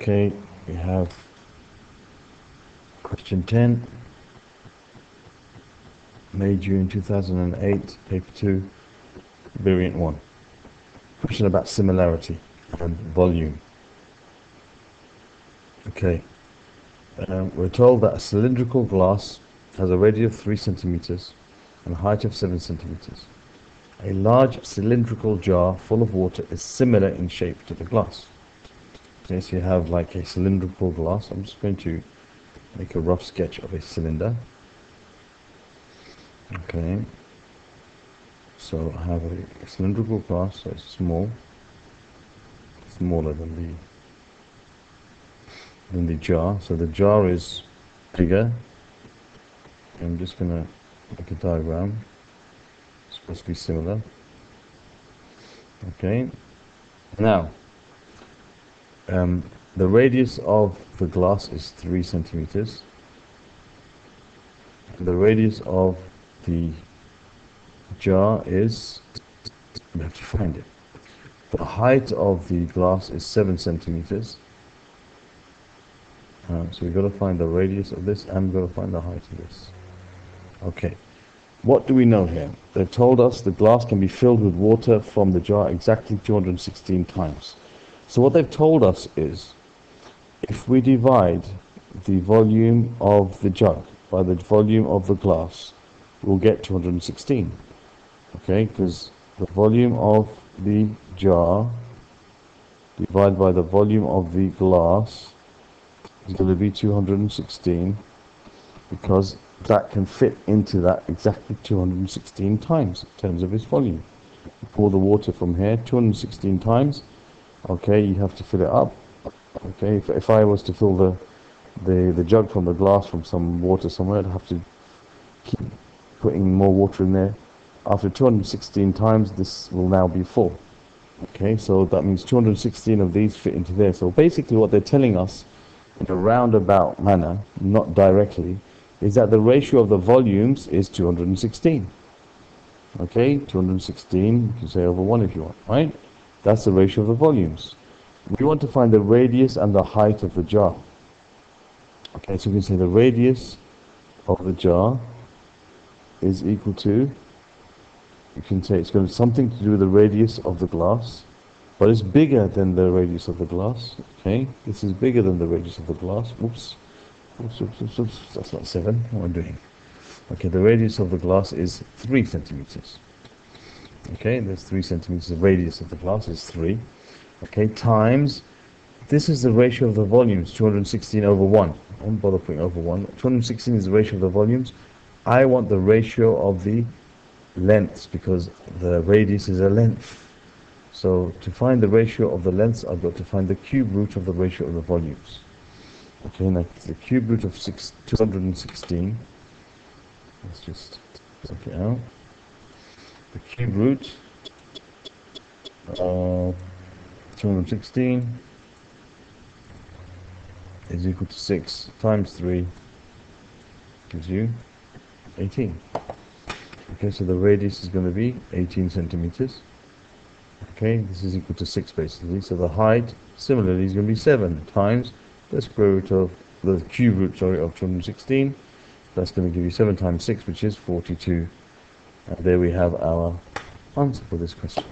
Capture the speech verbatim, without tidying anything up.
Okay, we have question ten, May June two thousand eight, paper two, variant one. Question about similarity and volume. Okay, um, we're told that a cylindrical glass has a radius of three centimeters and a height of seven centimeters. A large cylindrical jar full of water is similar in shape to the glass. Okay, so you have like a cylindrical glass. I'm just going to make a rough sketch of a cylinder. Okay, so I have a cylindrical glass, so it's small, smaller than the than the jar. So the jar is bigger. I'm just gonna make a diagram. It's supposed to be similar. Okay, now um, the radius of the glass is three centimeters. The radius of the jar is, we have to find it. The height of the glass is seven centimeters. Uh, so we've got to find the radius of this, and we've got to find the height of this. Okay, what do we know here? They've told us the glass can be filled with water from the jar exactly two hundred sixteen times. So what they've told us is, if we divide the volume of the jug by the volume of the glass, we'll get two hundred sixteen. Okay, because the volume of the jar divided by the volume of the glass is going to be two hundred sixteen, because that can fit into that exactly two hundred sixteen times in terms of its volume. Pour the water from here two hundred sixteen times. Okay, you have to fill it up. Okay, if, if I was to fill the, the the jug from the glass from some water somewhere, I'd have to keep putting more water in there. After two hundred sixteen times, this will now be full. Okay, so that means two hundred sixteen of these fit into there. So basically what they're telling us in a roundabout manner, not directly, is that the ratio of the volumes is two hundred sixteen. Okay, two hundred sixteen, you can say over one if you want, right? That's the ratio of the volumes. We want to find the radius and the height of the jar. Okay, so we can say the radius of the jar is equal to, you can say it's going to something to do with the radius of the glass, but it's bigger than the radius of the glass. Okay, this is bigger than the radius of the glass. Whoops, oops, oops, oops, oops. That's not seven. What am I doing? Okay, the radius of the glass is three centimeters. Okay, there's three centimeters. The radius of the glass is three. Okay, times, this is the ratio of the volumes, two hundred sixteen over one. I won't bother putting over one. two hundred sixteen is the ratio of the volumes. I want the ratio of the lengths, because the radius is a length. So to find the ratio of the lengths, I've got to find the cube root of the ratio of the volumes. Okay, now the cube root of six, two hundred sixteen. Let's just check it out. The cube root of two hundred sixteen is equal to six times three gives you eighteen. Okay, so the radius is going to be eighteen centimeters. Okay, this is equal to six basically. So the height similarly is going to be seven times the square root of the cube root, sorry, of two hundred sixteen. That's going to give you seven times six, which is forty-two. And there we have our answer for this question.